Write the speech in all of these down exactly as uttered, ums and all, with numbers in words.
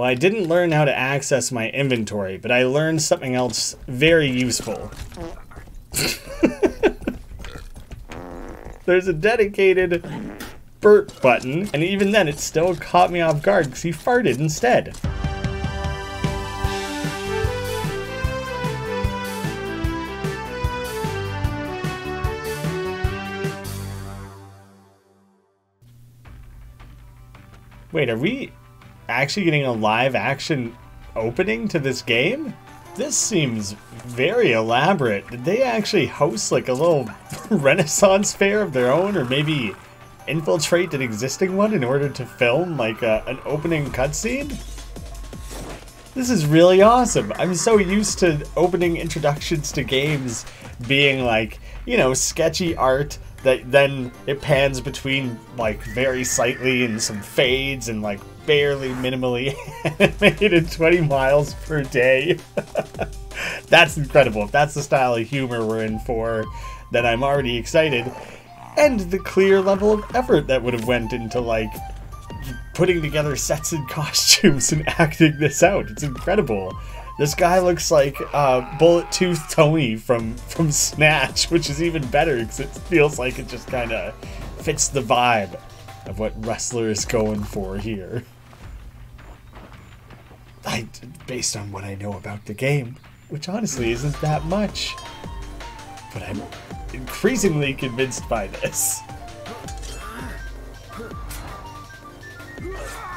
Well, I didn't learn how to access my inventory, but I learned something else very useful. There's a dedicated burp button, and even then it still caught me off guard because he farted instead. Wait, are we actually getting a live action opening to this game? This seems very elaborate. Did they actually host like a little Renaissance fair of their own, or maybe infiltrate an existing one in order to film like a, an opening cutscene? This is really awesome. I'm so used to opening introductions to games being like, you know, sketchy art that then it pans between like very slightly and some fades and like barely minimally animated twenty miles per day. That's incredible. If that's the style of humor we're in for, then I'm already excited. And the clear level of effort that would have went into like putting together sets and costumes and acting this out. It's incredible. This guy looks like uh, Bullet Tooth Tony from, from Snatch, which is even better because it feels like it just kind of fits the vibe of what Rustler is going for here. I, based on what I know about the game, which honestly isn't that much, but I'm increasingly convinced by this.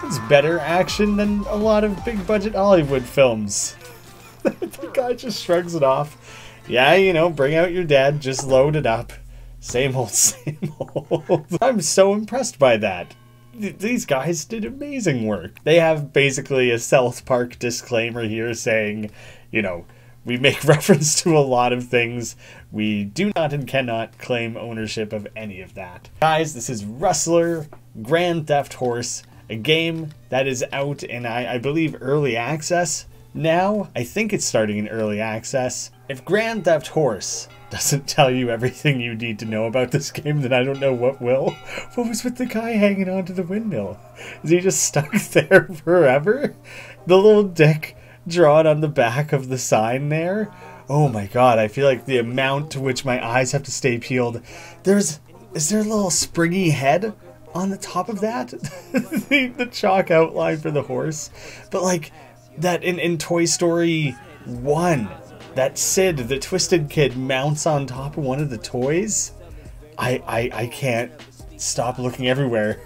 It's better action than a lot of big budget Hollywood films. The guy just shrugs it off. Yeah, you know, bring out your dad, just load it up. Same old, same old. I'm so impressed by that. Th these guys did amazing work. They have basically a South Park disclaimer here saying, you know, we make reference to a lot of things. We do not and cannot claim ownership of any of that. Guys, this is Rustler, Grand Theft Horse, a game that is out in, I, I believe, early access now. I think it's starting in early access. If Grand Theft Horse doesn't tell you everything you need to know about this game, then I don't know what will. What was with the guy hanging onto the windmill? Is he just stuck there forever? The little dick drawn on the back of the sign there? Oh my god, I feel like the amount to which my eyes have to stay peeled. There's, is there a little springy head on the top of that? the, the chalk outline for the horse. But like that in, in Toy Story one, that Sid, the twisted kid, mounts on top of one of the toys. I, I, I can't stop looking everywhere.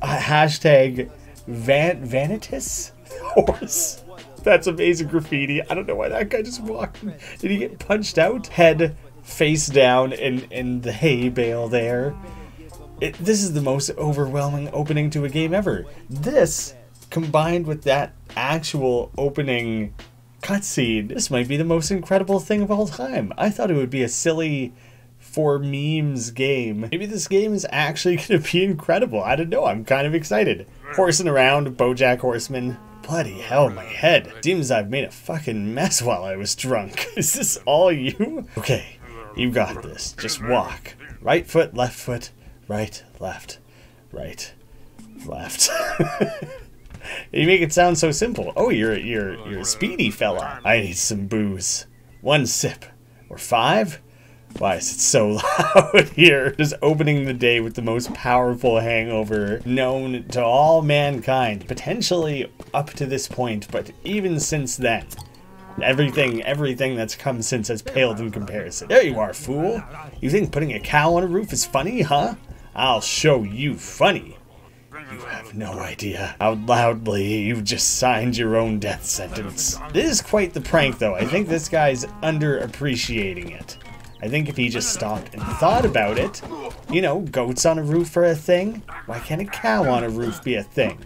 Uh, hashtag Van, Vanitas horse. That's amazing graffiti. I don't know why that guy just walked. Did he get punched out? Head face down in, in the hay bale there. It, this is the most overwhelming opening to a game ever. This, combined with that actual opening cutscene, this might be the most incredible thing of all time. I thought it would be a silly for memes game. Maybe this game is actually going to be incredible. I don't know. I'm kind of excited. Horsing around, Bojack Horseman. Bloody hell, my head. Seems I've made a fucking mess while I was drunk. Is this all you? Okay, you got this. Just walk. Right foot, left foot. Right, left, right, left. You make it sound so simple. Oh, you're you're you're a speedy fella. I need some booze. One sip, or five? Why is it so loud here? Just opening the day with the most powerful hangover known to all mankind, potentially up to this point, but even since then. Everything, everything that's come since has paled in comparison. There you are, fool. You think putting a cow on a roof is funny, huh? I'll show you funny. You have no idea how loudly you've just signed your own death sentence. This is quite the prank, though. I think this guy's underappreciating it. I think if he just stopped and thought about it, you know, goats on a roof are a thing. Why can't a cow on a roof be a thing?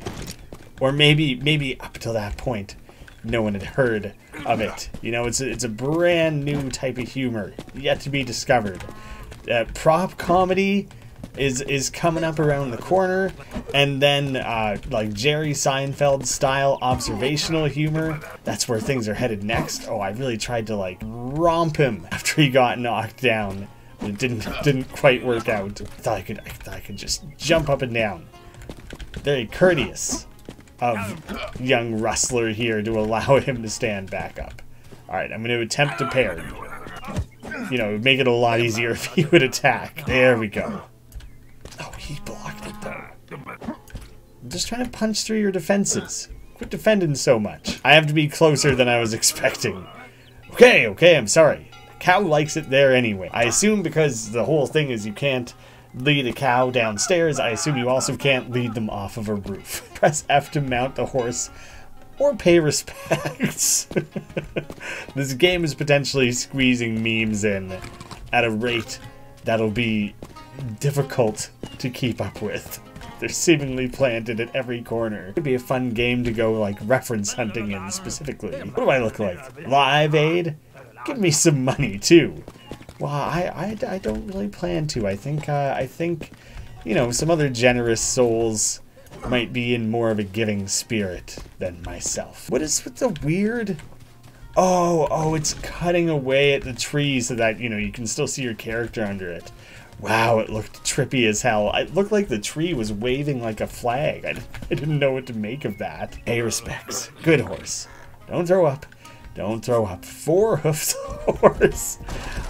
Or maybe, maybe up till that point, no one had heard of it. You know, it's a, it's a brand new type of humor yet to be discovered. Uh, prop comedy is is coming up around the corner, and then uh, like Jerry Seinfeld style observational humor, that's where things are headed next. Oh, I really tried to like romp him after he got knocked down, but it didn't didn't quite work out. I thought I could I thought I could just jump up and down. Very courteous. of young Rustler here to allow him to stand back up. Alright, I'm going to attempt a parry. You know, it would make it a lot easier if he would attack. There we go. Oh, he blocked it though. I'm just trying to punch through your defenses. Quit defending so much. I have to be closer than I was expecting. Okay, okay, I'm sorry. The cow likes it there anyway. I assume because the whole thing is you can't lead a cow downstairs, I assume you also can't lead them off of a roof. Press F to mount the horse or pay respects. This game is potentially squeezing memes in at a rate that'll be difficult to keep up with. They're seemingly planted at every corner. It'd be a fun game to go like reference hunting in specifically. What do I look like? Live Aid? Give me some money too. Well, I, I, I don't really plan to. I think, uh, I think, you know, some other generous souls might be in more of a giving spirit than myself. What is with the weird? Oh, oh, it's cutting away at the tree so that, you know, you can still see your character under it. Wow, it looked trippy as hell. It looked like the tree was waving like a flag. I, I didn't know what to make of that. Hey, respects. Good horse. Don't throw up. Don't throw up. Four hoofs horse.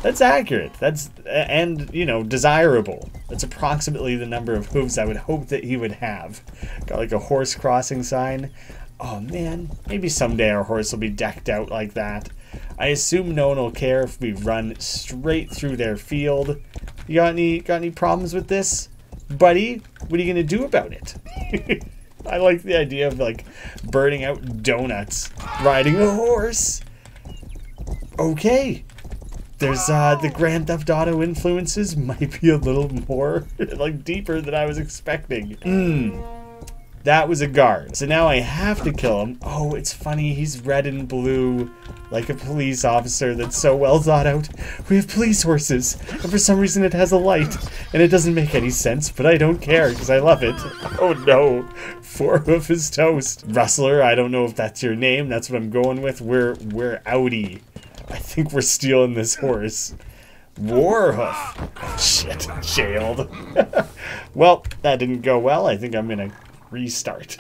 That's accurate. That's, and, you know, desirable. That's approximately the number of hooves I would hope that he would have. Got like a horse crossing sign. Oh man, maybe someday our horse will be decked out like that. I assume no one will care if we run straight through their field. You got any, got any problems with this? Buddy, what are you gonna do about it? I like the idea of, like, burning out donuts, riding a horse. Okay. There's, uh, the Grand Theft Auto influences might be a little more, like, deeper than I was expecting. Mmm. That was a guard. So now I have to kill him. Oh, it's funny. He's red and blue, like a police officer. That's so well thought out. We have police horses, and for some reason it has a light, and it doesn't make any sense, but I don't care because I love it. Oh no, four hoof is toast. Rustler, I don't know if that's your name. That's what I'm going with. We're we're outie. I think we're stealing this horse. Warhoof. Shit, jailed. Well, that didn't go well. I think I'm gonna restart.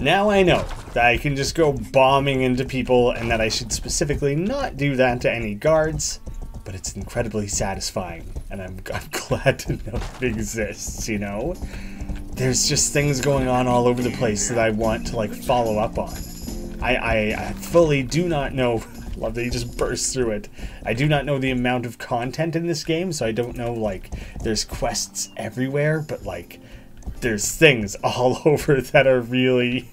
Now I know that I can just go bombing into people and that I should specifically not do that to any guards, but it's incredibly satisfying and I'm, I'm glad to know it exists, you know? There's just things going on all over the place that I want to like follow up on. I, I, I fully do not know, I love that you just burst through it. I do not know the amount of content in this game, so I don't know like there's quests everywhere, but like there's things all over that are really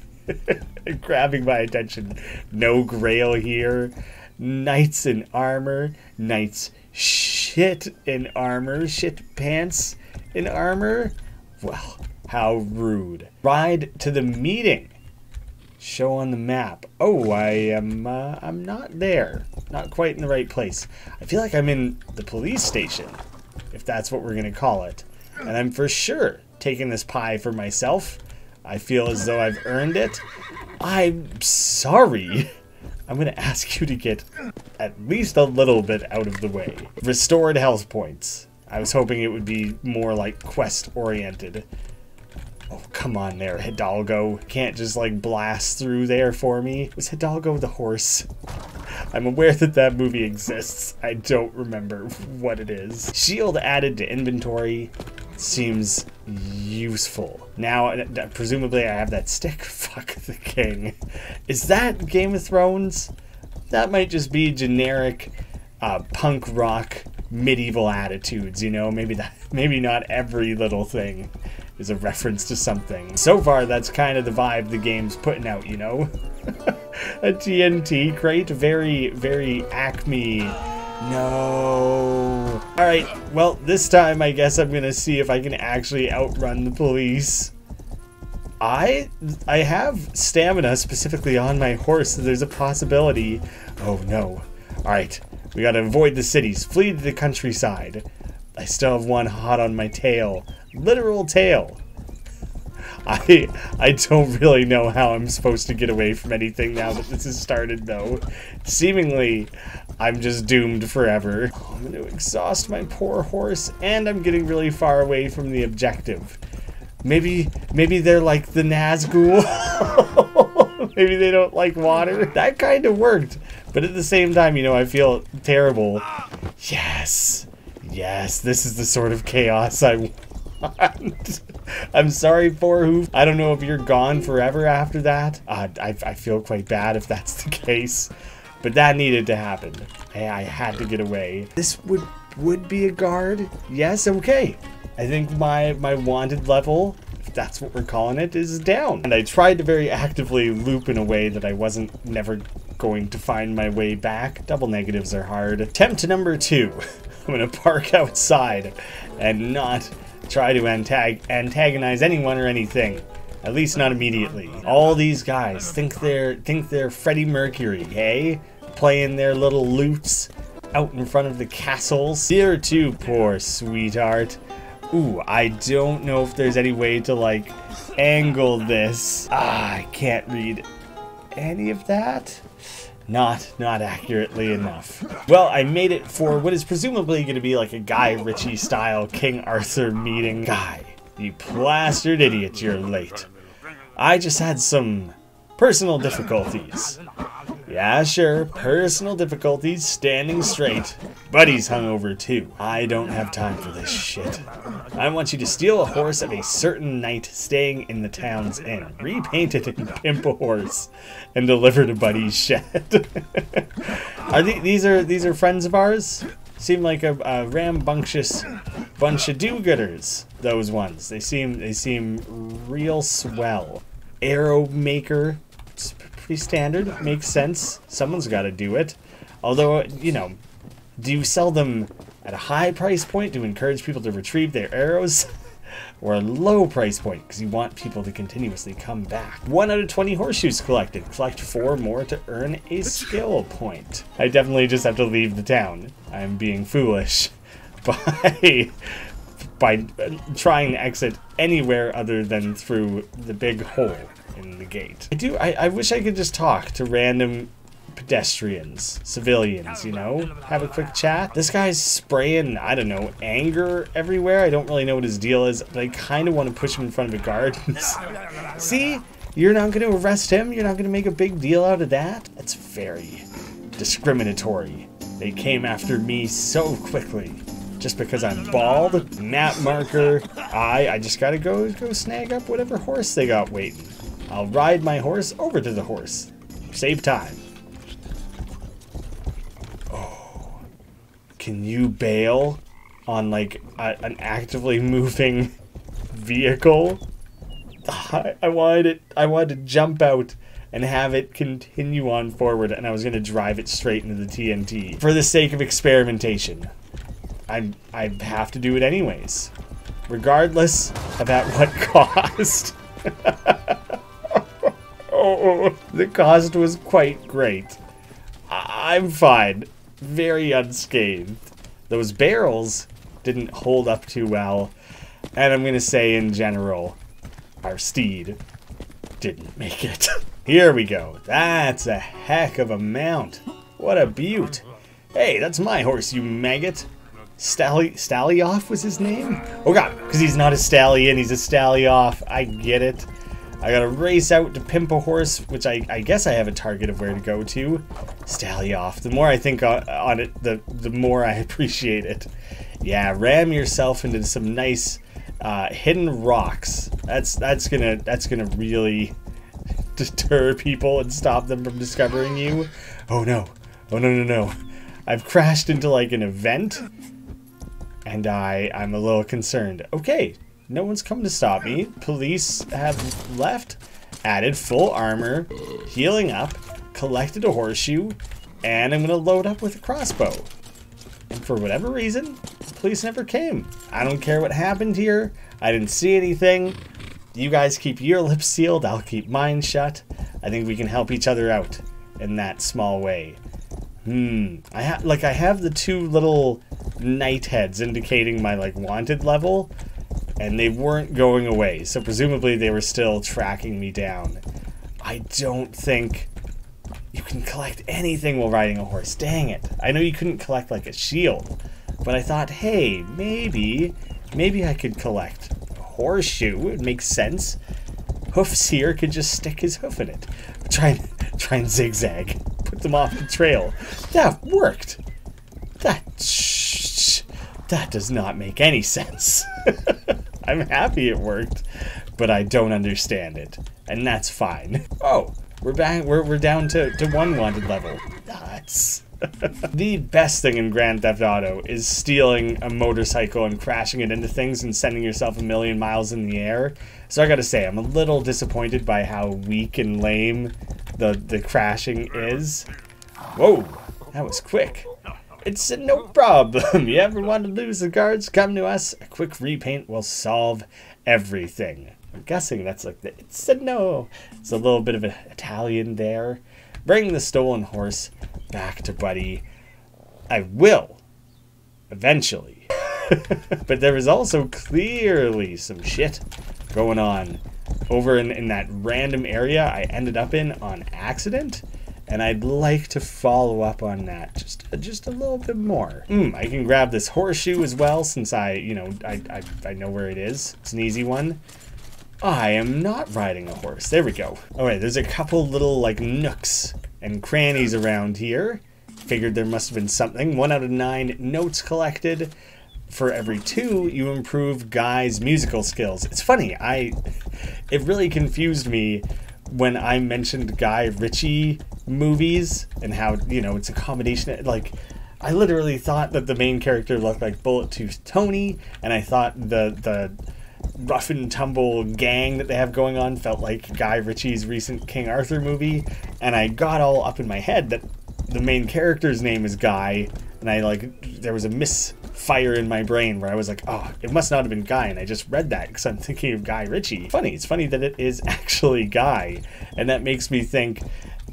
grabbing my attention. No Grail here. Knights in armor. Knights shit in armor. Shit pants in armor. Well, how rude. Ride to the meeting. Show on the map. Oh, I am, uh, I'm not there. Not quite in the right place. I feel like I'm in the police station, if that's what we're gonna call it. And I'm for sure taking this pie for myself. I feel as though I've earned it. I'm sorry. I'm gonna ask you to get at least a little bit out of the way. Restored health points. I was hoping it would be more like quest oriented. Oh, come on there, Hidalgo. Can't just like blast through there for me. Was Hidalgo the horse? I'm aware that that movie exists. I don't remember what it is. Shield added to inventory. Seems useful. Now, presumably I have that stick. Fuck the king. Is that Game of Thrones? That might just be generic uh, punk rock medieval attitudes, you know? Maybe that, maybe not every little thing is a reference to something. So far, that's kind of the vibe the game's putting out, you know? A T N T crate, very, very Acme. No. All right, well, this time I guess I'm gonna see if I can actually outrun the police. I I have stamina specifically on my horse, so there's a possibility. Oh no. All right, we gotta avoid the cities, flee to the countryside. I still have one hot on my tail, literal tail. I I don't really know how I'm supposed to get away from anything now that this has started though. Seemingly, I'm just doomed forever. Oh, I'm gonna exhaust my poor horse and I'm getting really far away from the objective. Maybe, maybe they're like the Nazgûl. Maybe they don't like water. That kind of worked. But at the same time, you know, I feel terrible. Yes. Yes, this is the sort of chaos I want. I'm sorry, Four Hoof. I don't know if you're gone forever after that. Uh, I, I feel quite bad if that's the case. But that needed to happen. I, I had to get away. This would would be a guard. Yes, okay. I think my, my wanted level, if that's what we're calling it, is down. And I tried to very actively loop in a way that I wasn't never going to find my way back. Double negatives are hard. Attempt number two. I'm gonna park outside and not try to antag antagonize anyone or anything. At least not immediately. All these guys think they're, think they're Freddie Mercury, hey? Playing their little lutes out in front of the castles. Here too, poor sweetheart. Ooh, I don't know if there's any way to, like, angle this. Ah, I can't read any of that. Not, not accurately enough. Well, I made it for what is presumably going to be like a Guy Ritchie-style King Arthur meeting. Guy, you plastered idiot, you're late. I just had some personal difficulties. Yeah, sure, personal difficulties, standing straight. Buddy's hungover too. I don't have time for this shit. I want you to steal a horse of a certain knight staying in the town's inn, repaint it and pimp a horse, and deliver to Buddy's shed. Are they, these are these are friends of ours? Seem like a, a rambunctious bunch of do-gooders. Those ones. They seem they seem real swell. Arrow maker. Standard makes sense. Someone's got to do it. Although, you know, do you sell them at a high price point to encourage people to retrieve their arrows, or a low price point because you want people to continuously come back? One out of twenty horseshoes collected. Collect four more to earn a skill point. I definitely just have to leave the town. I'm being foolish by by trying to exit anywhere other than through the big hole in the gate. I do, I, I wish I could just talk to random pedestrians, civilians, you know, have a quick chat. This guy's spraying, I don't know, anger everywhere. I don't really know what his deal is, but I kind of want to push him in front of the gardens. See, you're not going to arrest him. You're not going to make a big deal out of that. That's very discriminatory. They came after me so quickly. Just because I'm bald, map marker, I, I just gotta go, go snag up whatever horse they got waiting. I'll ride my horse over to the horse. Save time. Oh, can you bail on like a, an actively moving vehicle? I, I wanted it. I wanted to jump out and have it continue on forward, and I was gonna drive it straight into the T N T for the sake of experimentation. I I have to do it anyways, regardless of at what cost. Oh, the cost was quite great. I'm fine. Very unscathed. Those barrels didn't hold up too well. And I'm going to say in general, our steed didn't make it. Here we go. That's a heck of a mount. What a beaut. Hey, that's my horse, you maggot. Stally, Stallyoff was his name? Oh god, because he's not a stallion, he's a Stallyoff. I get it. I gotta race out to pimp a horse, which I, I guess I have a target of where to go to. Stallyoff. The more I think on, on it, the, the more I appreciate it. Yeah, ram yourself into some nice uh, hidden rocks. That's that's gonna that's gonna really deter people and stop them from discovering you. Oh no! Oh no no no! I've crashed into like an event, and I I'm a little concerned. Okay. No one's come to stop me. Police have left. Added full armor, healing up, collected a horseshoe, and I'm gonna load up with a crossbow. And for whatever reason, police never came. I don't care what happened here. I didn't see anything. You guys keep your lips sealed. I'll keep mine shut. I think we can help each other out in that small way. Hmm. I ha like I have the two little knight heads indicating my like wanted level. And they weren't going away, so presumably they were still tracking me down. I don't think you can collect anything while riding a horse. Dang it. I know you couldn't collect like a shield, but I thought, hey, maybe, maybe I could collect a horseshoe. It would make sense. Hoofs here could just stick his hoof in it. Try and, try and zigzag. Put them off the trail. That worked. That... That does not make any sense. I'm happy it worked, but I don't understand it. And that's fine. Oh, we're back. We're, we're down to, to one wanted level. Nuts. The best thing in Grand Theft Auto is stealing a motorcycle and crashing it into things and sending yourself a million miles in the air. So I gotta say, I'm a little disappointed by how weak and lame the, the crashing is. Whoa, that was quick. It's no problem. You ever want to lose the cards? Come to us. A quick repaint will solve everything. I'm guessing that's like the it's a no. It's a little bit of an Italian there. Bring the stolen horse back to Buddy. I will. Eventually. But there was also clearly some shit going on over in, in that random area I ended up in on accident. And I'd like to follow up on that just just a little bit more. Mm, I can grab this horseshoe as well, since I, you know, I, I, I know where it is. It's an easy one. I am not riding a horse. There we go. All right, there's a couple little like nooks and crannies around here. Figured there must have been something. One out of nine notes collected. For every two, you improve Guy's musical skills. It's funny, I, it really confused me when I mentioned Guy Ritchie movies and how, you know, it's a combination. Like, I literally thought that the main character looked like Bullet Tooth Tony, and I thought the the rough and tumble gang that they have going on felt like Guy Ritchie's recent King Arthur movie, and I got all up in my head that the main character's name is Guy, and I, like, there was a misfire in my brain where I was like, oh, it must not have been Guy, and I just read that because I'm thinking of Guy Ritchie. Funny, it's funny that it is actually Guy, and that makes me think,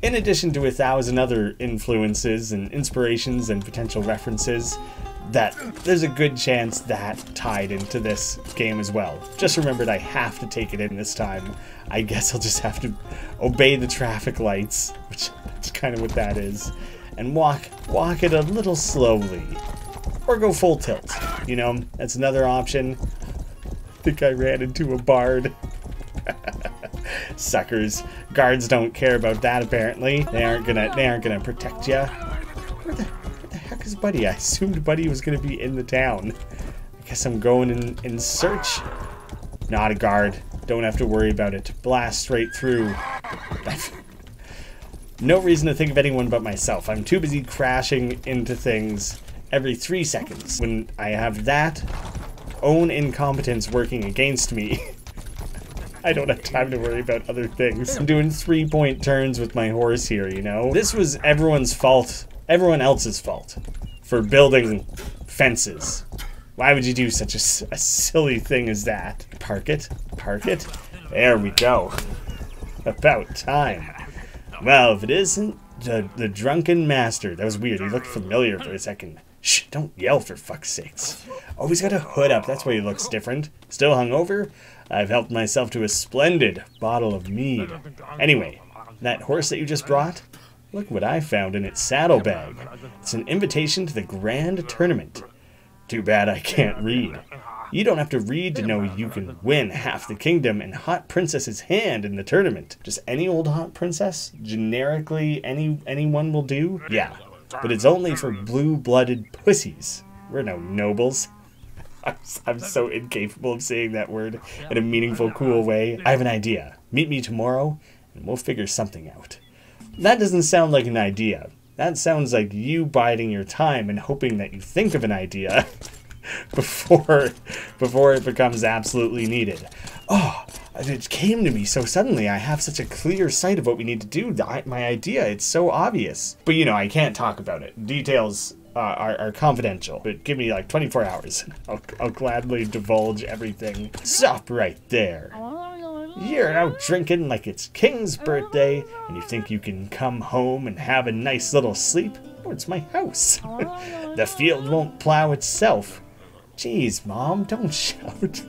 in addition to a thousand other influences and inspirations and potential references, that there's a good chance that tied into this game as well. Just remembered I have to take it in this time. I guess I'll just have to obey the traffic lights, which is kind of what that is, and walk walk it a little slowly. Or go full tilt, you know, that's another option. I think I ran into a bard. Suckers. Guards don't care about that apparently. They aren't gonna they aren't gonna protect ya. Where the, where the heck is Buddy? I assumed Buddy was gonna be in the town. I guess I'm going in, in search. Not a guard. Don't have to worry about it. Blast straight through. No reason to think of anyone but myself. I'm too busy crashing into things every three seconds. When I have that own incompetence working against me, I don't have time to worry about other things. I'm doing three-point turns with my horse here, you know? This was everyone's fault, everyone else's fault, for building fences. Why would you do such a, a silly thing as that? Park it, park it. There we go. About time. Well, if it isn't the, the drunken master. That was weird. He looked familiar for a second. Shh, don't yell for fuck's sakes. Oh, he's got a hood up. That's why he looks different. Still hungover? I've helped myself to a splendid bottle of mead. Anyway, that horse that you just brought? Look what I found in its saddlebag. It's an invitation to the grand tournament. Too bad I can't read. You don't have to read to know you can win half the kingdom and Hot Princess's hand in the tournament. Just any old Hot Princess? Generically, any anyone will do? Yeah, but it's only for blue-blooded pussies. We're no nobles. I'm, I'm so incapable of saying that word in a meaningful, cool way. I have an idea. Meet me tomorrow, and we'll figure something out. That doesn't sound like an idea. That sounds like you biding your time and hoping that you think of an idea before before it becomes absolutely needed. Oh, it came to me so suddenly. I have such a clear sight of what we need to do. My idea, it's so obvious. But you know, I can't talk about it. Details uh, are, are confidential, but give me like twenty-four hours. I'll, I'll gladly divulge everything. Stop right there. You're out drinking like it's King's birthday, and you think you can come home and have a nice little sleep? Oh, it's my house. The field won't plow itself. Jeez, Mom, don't shout.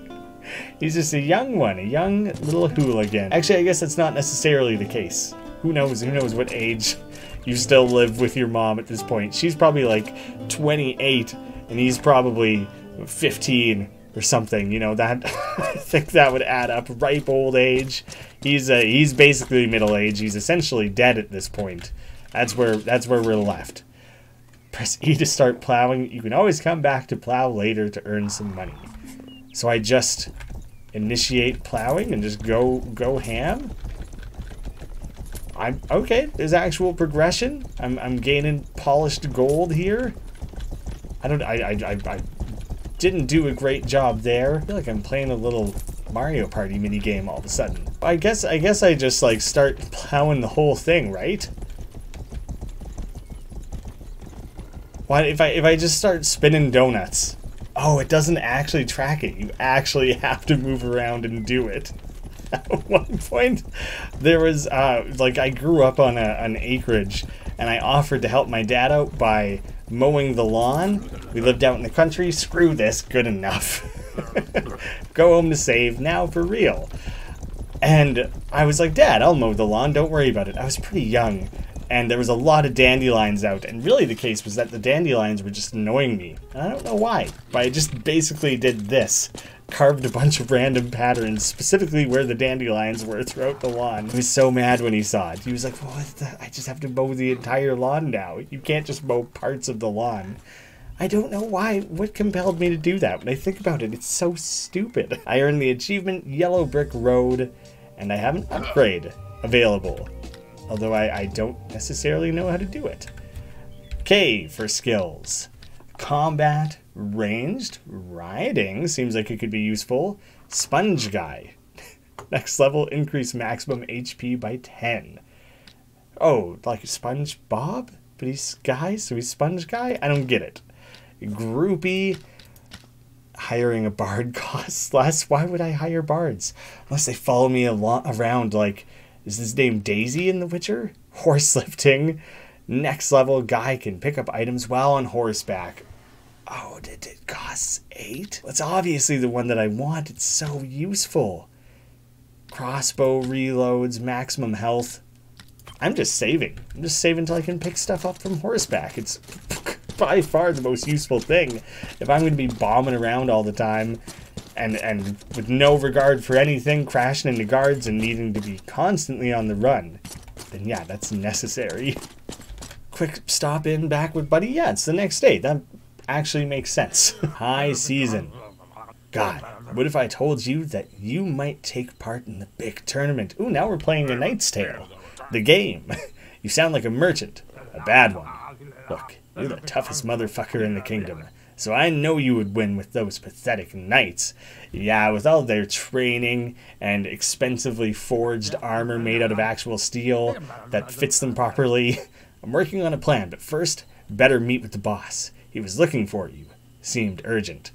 He's just a young one, a young little hooligan. Actually, I guess that's not necessarily the case. Who knows? Who knows what age you still live with your mom at this point? She's probably like twenty-eight, and he's probably fifteen or something, you know, that I think that would add up. Ripe old age. He's uh, he's basically middle age. He's essentially dead at this point. That's where that's where we're left. Press E to start plowing. You can always come back to plow later to earn some money. So I just initiate plowing and just go go ham. I'm okay. There's actual progression. I'm I'm gaining polished gold here. I don't. I I I. I Didn't do a great job there. I feel like I'm playing a little Mario Party mini game all of a sudden. I guess I guess I just like start plowing the whole thing, right? Why if I if I just start spinning donuts? Oh, it doesn't actually track it. You actually have to move around and do it. At one point, there was uh, like I grew up on a, an acreage, and I offered to help my dad out by mowing the lawn. We lived out in the country. Screw this, good enough. Go home to save now for real. And I was like, Dad, I'll mow the lawn, don't worry about it. I was pretty young, and there was a lot of dandelions out, and really the case was that the dandelions were just annoying me, and I don't know why, but I just basically did this. Carved a bunch of random patterns, specifically where the dandelions were throughout the lawn. He was so mad when he saw it. He was like, what the? I just have to mow the entire lawn now. You can't just mow parts of the lawn. I don't know why. What compelled me to do that? When I think about it, it's so stupid. I earned the achievement Yellow Brick Road, and I have an upgrade available. Although I, I don't necessarily know how to do it. K for skills. Combat, ranged, riding seems like it could be useful. Sponge guy. Next level, increase maximum H P by ten. Oh, like Sponge Bob, but he's Guy, so he's Sponge Guy. I don't get it. Groupie. Hiring a bard costs less. Why would I hire bards unless they follow me a lot around? Like, is his name Daisy in The Witcher? Horse lifting. Next level, Guy can pick up items while on horseback. Oh, did it cost eight? That's obviously the one that I want. It's so useful. Crossbow reloads, maximum health. I'm just saving. I'm just saving until I can pick stuff up from horseback. It's by far the most useful thing. If I'm going to be bombing around all the time and, and with no regard for anything, crashing into guards and needing to be constantly on the run, then yeah, that's necessary. Quick stop in back with buddy. Yeah, it's the next day. That actually makes sense. High season. God, what if I told you that you might take part in the big tournament? Ooh, now we're playing a Knight's Tale. The game. You sound like a merchant. A bad one. Look, you're the toughest motherfucker in the kingdom, so I know you would win with those pathetic knights. Yeah, with all their training and expensively forged armor made out of actual steel that fits them properly. I'm working on a plan, but first, better meet with the boss. He was looking for you. Seemed urgent.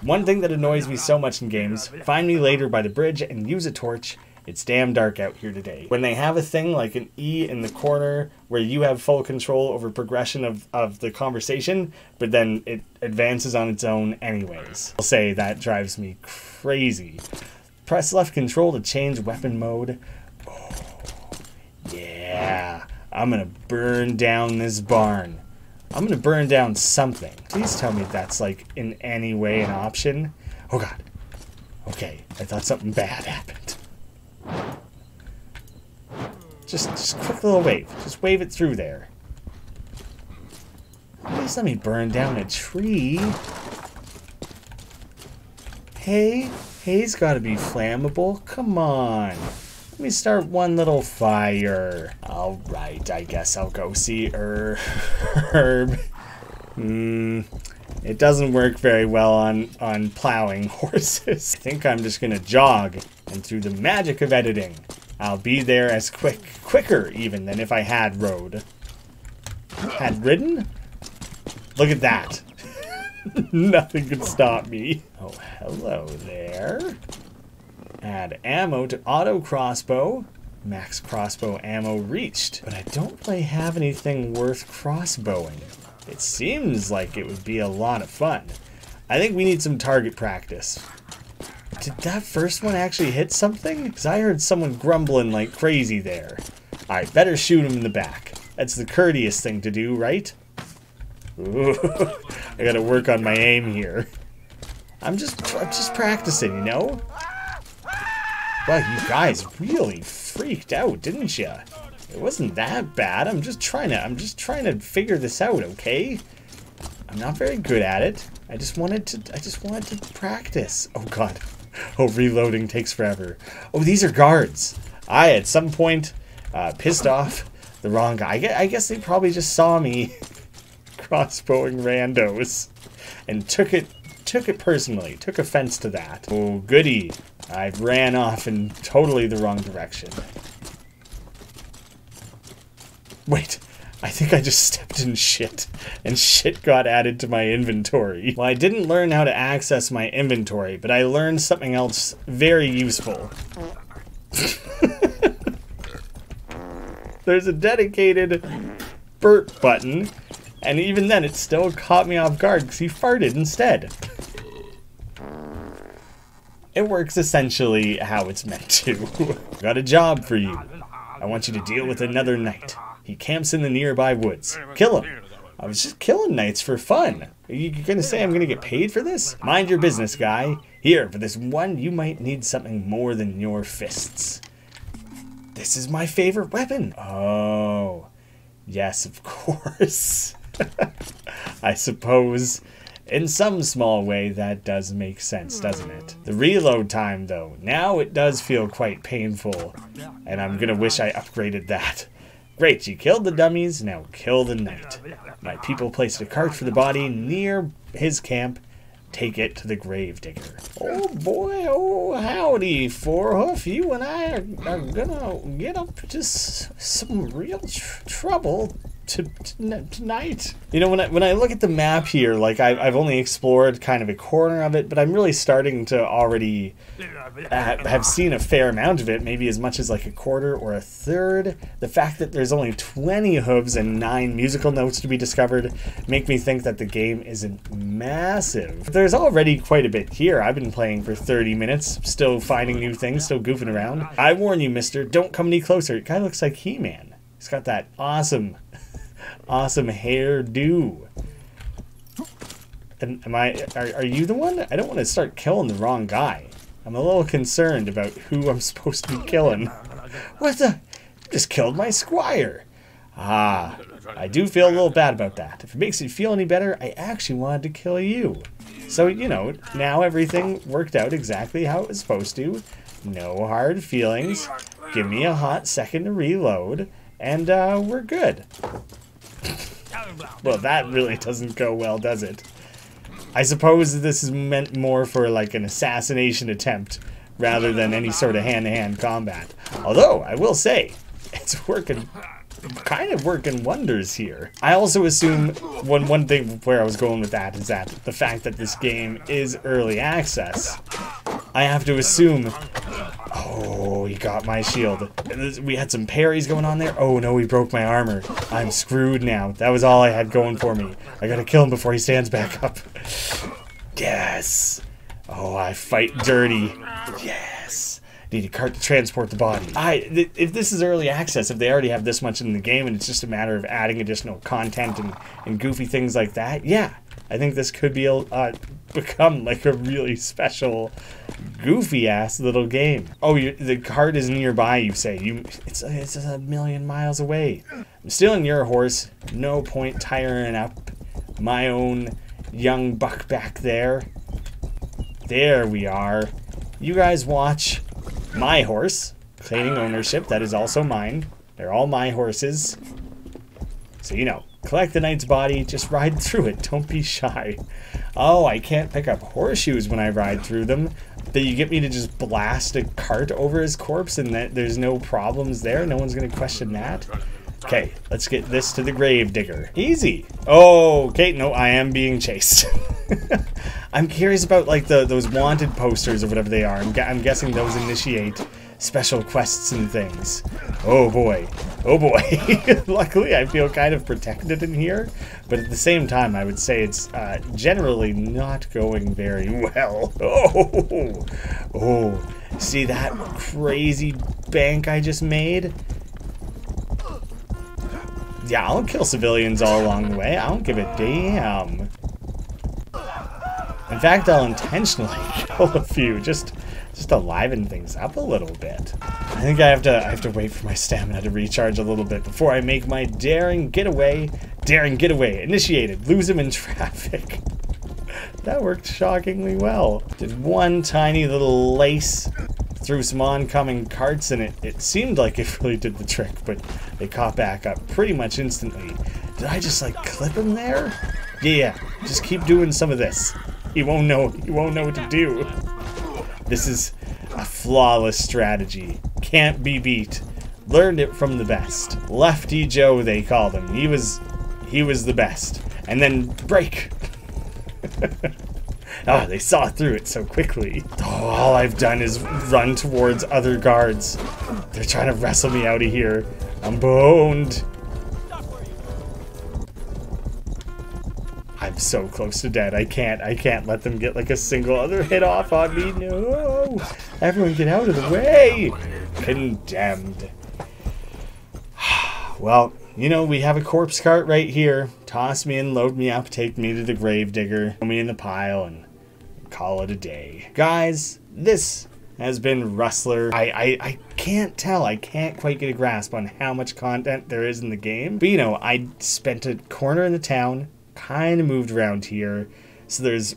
One thing that annoys me so much in games, find me later by the bridge and use a torch. It's damn dark out here today. When they have a thing like an E in the corner where you have full control over progression of, of the conversation, but then it advances on its own anyways. I'll say that drives me crazy. Press left control to change weapon mode. Oh, yeah. I'm gonna burn down this barn. I'm gonna burn down something. Please tell me that's like in any way an option. Oh god. Okay, I thought something bad happened. Just, just quick little wave. Just wave it through there. Please let me burn down a tree. Hay? Hay's gotta be flammable. Come on. Let me start one little fire. All right, I guess I'll go see er Herb. Hmm, it doesn't work very well on, on plowing horses. I think I'm just gonna jog, and through the magic of editing, I'll be there as quick, quicker even than if I had rode. Had ridden? Look at that. Nothing could stop me. Oh, hello there. Add ammo to auto crossbow. Max crossbow ammo reached. But I don't really have anything worth crossbowing. It seems like it would be a lot of fun. I think we need some target practice. Did that first one actually hit something? Because I heard someone grumbling like crazy there. Alright, better shoot him in the back. That's the courteous thing to do, right? Ooh, I gotta work on my aim here. I'm just, I'm just practicing, you know? Well, you guys really freaked out, didn't you? It wasn't that bad. I'm just trying to, I'm just trying to figure this out, okay? I'm not very good at it. I just wanted to, I just wanted to practice. Oh God. Oh, reloading takes forever. Oh, these are guards. I, at some point, uh, pissed off the wrong guy. I guess they probably just saw me crossbowing randos and took it, took it personally, took offense to that. Oh, goody. I ran off in totally the wrong direction. Wait, I think I just stepped in shit, and shit got added to my inventory. Well, I didn't learn how to access my inventory, but I learned something else very useful. There's a dedicated burp button, and even then it still caught me off guard because he farted instead. It works essentially how it's meant to. Got a job for you. I want you to deal with another knight. He camps in the nearby woods. Kill him. I was just killing knights for fun. Are you gonna say I'm gonna get paid for this? Mind your business, guy. Here, for this one, you might need something more than your fists. This is my favorite weapon. Oh, yes, of course. I suppose in some small way that does make sense, doesn't it? The reload time, though, now it does feel quite painful, and I'm gonna wish I upgraded that. Great, you killed the dummies, now kill the knight. My people placed a cart for the body near his camp. Take it to the gravedigger. Oh boy, oh howdy, Fourhoof. You and I are, are gonna get up to s some real tr trouble t t tonight. You know, when I, when I look at the map here, like I've, I've only explored kind of a corner of it, but I'm really starting to already Uh, have seen a fair amount of it, maybe as much as like a quarter or a third. The fact that there's only twenty hooves and nine musical notes to be discovered make me think that the game isn't massive. There's already quite a bit here. I've been playing for thirty minutes, still finding new things, still goofing around. I warn you, mister, don't come any closer. It kind of looks like He-Man. He's got that awesome, awesome hairdo. And am I, are, are you the one? I don't want to start killing the wrong guy. I'm a little concerned about who I'm supposed to be killing. What the? You just killed my squire. Ah, I do feel a little bad about that. If it makes you feel any better, I actually wanted to kill you. So, you know, now everything worked out exactly how it was supposed to. No hard feelings. Give me a hot second to reload, and uh, we're good. Well, that really doesn't go well, does it? I suppose this is meant more for like an assassination attempt rather than any sort of hand-to-hand combat. Although, I will say, it's working, kind of working wonders here. I also assume one, one thing where I was going with that is that the fact that this game is early access, I have to assume, oh, he got my shield. We had some parries going on there. Oh no, he broke my armor. I'm screwed now. That was all I had going for me. I gotta kill him before he stands back up. Yes. Oh, I fight dirty. Yes. Need a cart to transport the body. I, th if this is early access, if they already have this much in the game and it's just a matter of adding additional content and, and goofy things like that, yeah, I think this could be uh, become like a really special, goofy-ass little game. Oh, you're, the cart is nearby, you say. You, it's, it's a million miles away. I'm stealing your horse. No point tiring up my own young buck back there. There we are. You guys watch my horse, claiming ownership. That is also mine. They're all my horses. So, you know, collect the knight's body. Just ride through it. Don't be shy. Oh, I can't pick up horseshoes when I ride through them. That you get me to just blast a cart over his corpse and that there's no problems there. No one's going to question that. Okay, let's get this to the gravedigger. Easy. Oh, okay. No, I am being chased. I'm curious about like the those wanted posters or whatever they are. I'm, gu I'm guessing those initiate special quests and things. Oh boy. Oh boy. Luckily, I feel kind of protected in here, but at the same time, I would say it's uh, generally not going very well. Oh, oh. See that crazy bank I just made? Yeah, I'll kill civilians all along the way. I don't give a damn. In fact, I'll intentionally kill a few just just to liven things up a little bit. I think I have to I have to wait for my stamina to recharge a little bit before I make my daring getaway. Daring getaway initiated. Lose him in traffic. That worked shockingly well. Did one tiny little lace through some oncoming carts, and it, it seemed like it really did the trick, but they caught back up pretty much instantly. Did I just like clip him there? Yeah, yeah, just keep doing some of this. He won't know, he won't know what to do. This is a flawless strategy. Can't be beat. Learned it from the best. Lefty Joe, they called him. He was, he was the best. And then break. Oh, they saw through it so quickly. Oh, all I've done is run towards other guards. They're trying to wrestle me out of here. I'm boned. I'm so close to dead. I can't, I can't let them get like a single other hit off on me. No! Everyone get out of the way! Condemned. Well, you know, we have a corpse cart right here. Toss me in, load me up, take me to the gravedigger, throw me in the pile, and call it a day. Guys, this has been Rustler. I, I, I can't tell. I can't quite get a grasp on how much content there is in the game. But, you know, I spent a corner in the town, kind of moved around here. So there's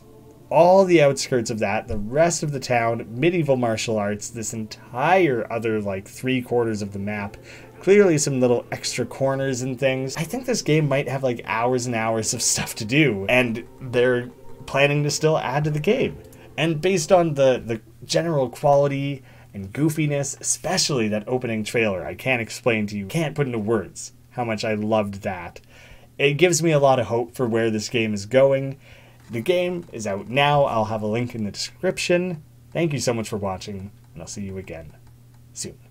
all the outskirts of that, the rest of the town, medieval martial arts, this entire other, like, three quarters of the map. Clearly some little extra corners and things. I think this game might have like hours and hours of stuff to do, and they're planning to still add to the game. And based on the, the general quality and goofiness, especially that opening trailer, I can't explain to you, can't put into words how much I loved that. It gives me a lot of hope for where this game is going. The game is out now. I'll have a link in the description. Thank you so much for watching, and I'll see you again soon.